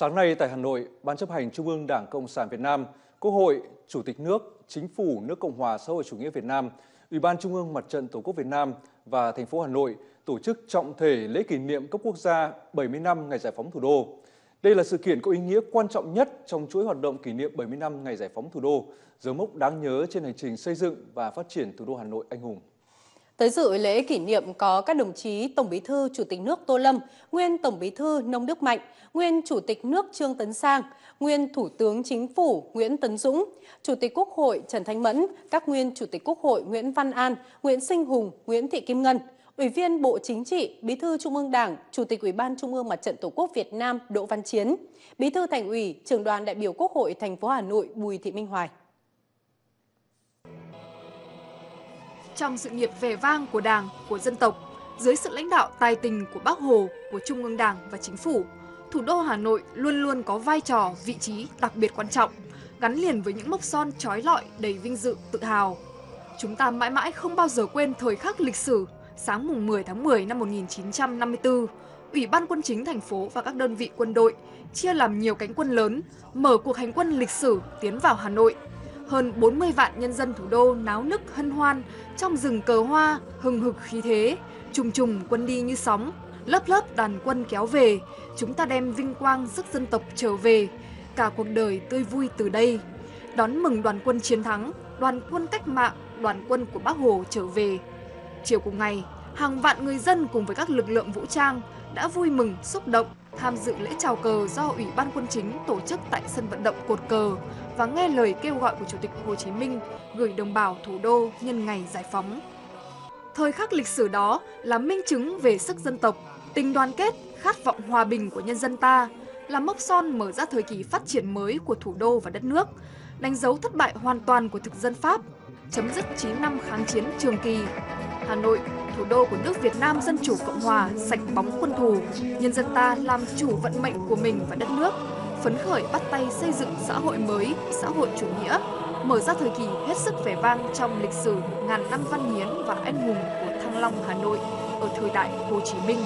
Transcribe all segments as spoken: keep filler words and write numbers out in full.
Sáng nay tại Hà Nội, Ban chấp hành Trung ương Đảng Cộng sản Việt Nam, Quốc hội, Chủ tịch nước, Chính phủ nước Cộng hòa xã hội chủ nghĩa Việt Nam, Ủy ban Trung ương Mặt trận Tổ quốc Việt Nam và thành phố Hà Nội tổ chức trọng thể lễ kỷ niệm cấp quốc gia bảy mươi năm ngày giải phóng thủ đô. Đây là sự kiện có ý nghĩa quan trọng nhất trong chuỗi hoạt động kỷ niệm bảy mươi năm ngày giải phóng thủ đô, dấu mốc đáng nhớ trên hành trình xây dựng và phát triển thủ đô Hà Nội anh hùng. Tới dự lễ kỷ niệm có các đồng chí Tổng Bí thư Chủ tịch nước Tô Lâm, nguyên Tổng Bí thư Nông Đức Mạnh, nguyên Chủ tịch nước Trương Tấn Sang, nguyên Thủ tướng Chính phủ Nguyễn Tấn Dũng, Chủ tịch Quốc hội Trần Thanh Mẫn, các nguyên Chủ tịch Quốc hội Nguyễn Văn An, Nguyễn Sinh Hùng, Nguyễn Thị Kim Ngân, Ủy viên Bộ Chính trị, Bí thư Trung ương Đảng, Chủ tịch Ủy ban Trung ương Mặt trận Tổ quốc Việt Nam Đỗ Văn Chiến, Bí thư Thành ủy, Trưởng đoàn đại biểu Quốc hội thành phố Hà Nội Bùi Thị Minh Hoài. Trong sự nghiệp vẻ vang của Đảng, của dân tộc, dưới sự lãnh đạo tài tình của Bác Hồ, của Trung ương Đảng và Chính phủ, thủ đô Hà Nội luôn luôn có vai trò, vị trí đặc biệt quan trọng, gắn liền với những mốc son trói lọi đầy vinh dự, tự hào. Chúng ta mãi mãi không bao giờ quên thời khắc lịch sử, sáng mùng mười tháng mười năm một nghìn chín trăm năm mươi tư, Ủy ban Quân chính thành phố và các đơn vị quân đội chia làm nhiều cánh quân lớn, mở cuộc hành quân lịch sử tiến vào Hà Nội. Hơn bốn mươi vạn nhân dân thủ đô náo nức hân hoan trong rừng cờ hoa, hừng hực khí thế, trùng trùng quân đi như sóng, lớp lớp đàn quân kéo về, chúng ta đem vinh quang sức dân tộc trở về, cả cuộc đời tươi vui từ đây. Đón mừng đoàn quân chiến thắng, đoàn quân cách mạng, đoàn quân của Bác Hồ trở về. Chiều cùng ngày, hàng vạn người dân cùng với các lực lượng vũ trang đã vui mừng, xúc động tham dự lễ chào cờ do Ủy ban Quân chính tổ chức tại sân vận động Cột Cờ và nghe lời kêu gọi của Chủ tịch Hồ Chí Minh gửi đồng bào thủ đô nhân ngày giải phóng. Thời khắc lịch sử đó là minh chứng về sức dân tộc, tình đoàn kết, khát vọng hòa bình của nhân dân ta, là mốc son mở ra thời kỳ phát triển mới của thủ đô và đất nước, đánh dấu thất bại hoàn toàn của thực dân Pháp, chấm dứt chín năm kháng chiến trường kỳ. Hà Nội, thủ đô của nước Việt Nam Dân chủ Cộng hòa, sạch bóng quân thù, nhân dân ta làm chủ vận mệnh của mình và đất nước, phấn khởi bắt tay xây dựng xã hội mới, xã hội chủ nghĩa, mở ra thời kỳ hết sức vẻ vang trong lịch sử ngàn năm văn hiến và anh hùng của Thăng Long Hà Nội ở thời đại Hồ Chí Minh.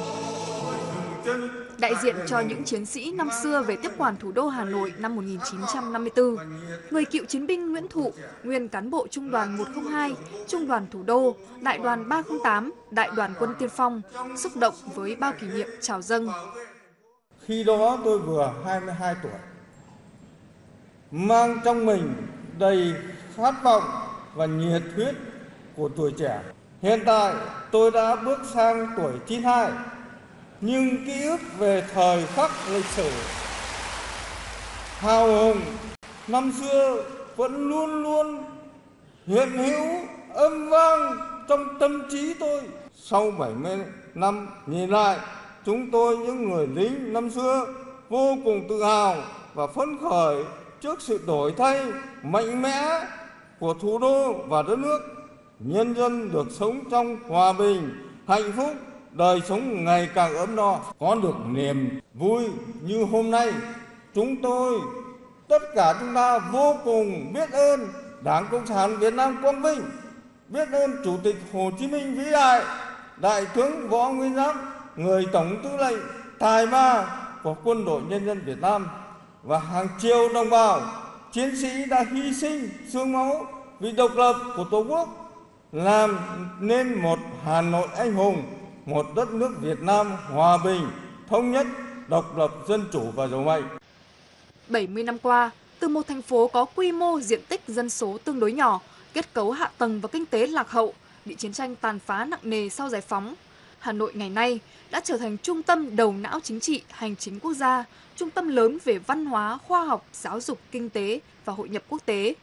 Đại diện cho những chiến sĩ năm xưa về tiếp quản thủ đô Hà Nội năm một nghìn chín trăm năm mươi tư, người cựu chiến binh Nguyễn Thụ, nguyên cán bộ Trung đoàn một không hai, Trung đoàn Thủ đô, Đại đoàn ba không tám, Đại đoàn quân tiên phong, xúc động với bao kỷ niệm chào dâng. Khi đó tôi vừa hai mươi hai tuổi, mang trong mình đầy khát vọng và nhiệt huyết của tuổi trẻ. Hiện tại tôi đã bước sang tuổi chín mươi hai. Nhưng ký ức về thời khắc lịch sử hào hùng năm xưa vẫn luôn luôn hiện hữu âm vang trong tâm trí tôi. Sau bảy mươi năm nhìn lại, chúng tôi những người lính năm xưa vô cùng tự hào và phấn khởi trước sự đổi thay mạnh mẽ của thủ đô và đất nước. Nhân dân được sống trong hòa bình, hạnh phúc, đời sống ngày càng ấm no. Có được niềm vui như hôm nay, chúng tôi, tất cả chúng ta vô cùng biết ơn Đảng Cộng sản Việt Nam quang vinh, biết ơn Chủ tịch Hồ Chí Minh vĩ đại, Đại tướng Võ Nguyên Giáp, người Tổng tư lệnh tài ba của Quân đội Nhân dân Việt Nam, và hàng triệu đồng bào chiến sĩ đã hy sinh xương máu vì độc lập của Tổ quốc, làm nên một Hà Nội anh hùng, một đất nước Việt Nam hòa bình, thống nhất, độc lập, dân chủ và giàu mạnh. bảy mươi năm qua, từ một thành phố có quy mô diện tích dân số tương đối nhỏ, kết cấu hạ tầng và kinh tế lạc hậu, bị chiến tranh tàn phá nặng nề sau giải phóng, Hà Nội ngày nay đã trở thành trung tâm đầu não chính trị, hành chính quốc gia, trung tâm lớn về văn hóa, khoa học, giáo dục, kinh tế và hội nhập quốc tế.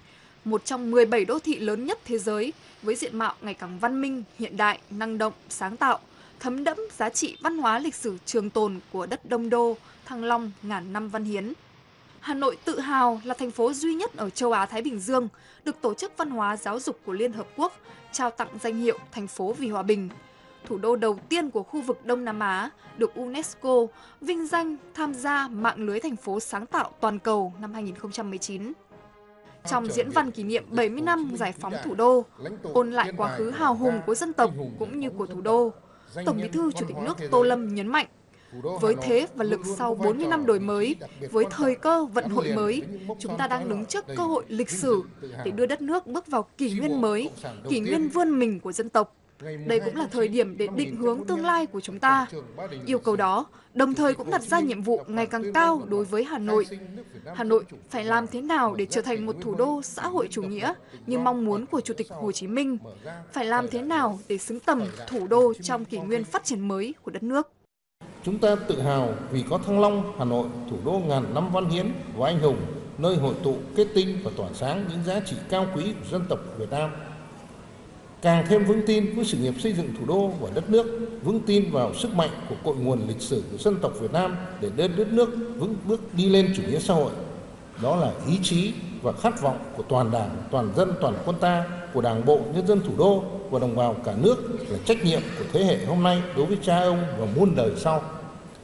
Một trong mười bảy đô thị lớn nhất thế giới, với diện mạo ngày càng văn minh, hiện đại, năng động, sáng tạo, thấm đẫm giá trị văn hóa lịch sử trường tồn của đất Đông Đô, Thăng Long, ngàn năm văn hiến. Hà Nội tự hào là thành phố duy nhất ở châu Á-Thái Bình Dương được Tổ chức Văn hóa Giáo dục của Liên Hợp Quốc trao tặng danh hiệu Thành phố vì Hòa bình. Thủ đô đầu tiên của khu vực Đông Nam Á được UNESCO vinh danh tham gia mạng lưới thành phố sáng tạo toàn cầu năm hai nghìn không trăm mười chín. Trong diễn văn kỷ niệm bảy mươi năm giải phóng thủ đô, ôn lại quá khứ hào hùng của dân tộc cũng như của thủ đô, Tổng Bí thư Chủ tịch nước Tô Lâm nhấn mạnh, Với thế và lực sau bốn mươi năm đổi mới, với thời cơ vận hội mới, chúng ta đang đứng trước cơ hội lịch sử để đưa đất nước bước vào kỷ nguyên mới, kỷ nguyên vươn mình của dân tộc. Đây cũng là thời điểm để định hướng tương lai của chúng ta. Yêu cầu đó đồng thời cũng đặt ra nhiệm vụ ngày càng cao đối với Hà Nội. Hà Nội phải làm thế nào để trở thành một thủ đô xã hội chủ nghĩa như mong muốn của Chủ tịch Hồ Chí Minh? Phải làm thế nào để xứng tầm thủ đô trong kỷ nguyên phát triển mới của đất nước? Chúng ta tự hào vì có Thăng Long, Hà Nội, thủ đô ngàn năm văn hiến và anh hùng, nơi hội tụ kết tinh và tỏa sáng những giá trị cao quý của dân tộc Việt Nam. Càng thêm vững tin với sự nghiệp xây dựng thủ đô và đất nước, vững tin vào sức mạnh của cội nguồn lịch sử của dân tộc Việt Nam để đưa đất nước vững bước đi lên chủ nghĩa xã hội. Đó là ý chí và khát vọng của toàn đảng, toàn dân, toàn quân ta, của đảng bộ, nhân dân thủ đô và đồng bào cả nước, là trách nhiệm của thế hệ hôm nay đối với cha ông và muôn đời sau.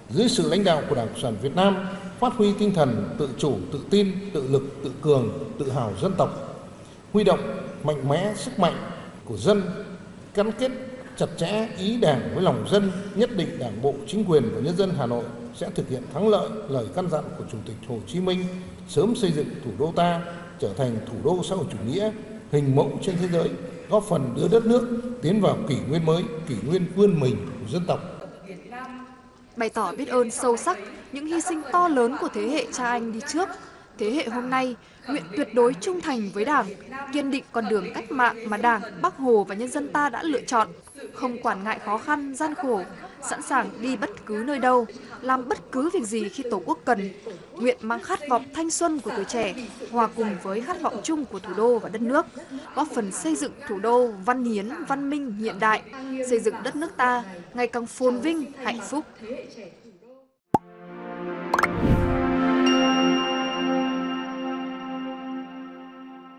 Dưới sự lãnh đạo của Đảng Cộng sản Việt Nam, phát huy tinh thần tự chủ, tự tin, tự lực, tự cường, tự hào dân tộc, huy động mạnh mẽ sức mạnh của dân, gắn kết chặt chẽ ý đảng với lòng dân, nhất định đảng bộ, chính quyền và nhân dân Hà Nội sẽ thực hiện thắng lợi lời căn dặn của Chủ tịch Hồ Chí Minh, sớm xây dựng thủ đô ta trở thành thủ đô xã hội chủ nghĩa, hình mẫu trên thế giới, góp phần đưa đất nước tiến vào kỷ nguyên mới, kỷ nguyên vươn mình của dân tộc. Bày tỏ biết ơn sâu sắc những hy sinh to lớn của thế hệ cha anh đi trước, thế hệ hôm nay nguyện tuyệt đối trung thành với Đảng, kiên định con đường cách mạng mà Đảng, Bác Hồ và nhân dân ta đã lựa chọn, không quản ngại khó khăn, gian khổ, sẵn sàng đi bất cứ nơi đâu, làm bất cứ việc gì khi Tổ quốc cần, nguyện mang khát vọng thanh xuân của tuổi trẻ hòa cùng với khát vọng chung của thủ đô và đất nước, góp phần xây dựng thủ đô văn hiến, văn minh, hiện đại, xây dựng đất nước ta ngày càng phồn vinh, hạnh phúc.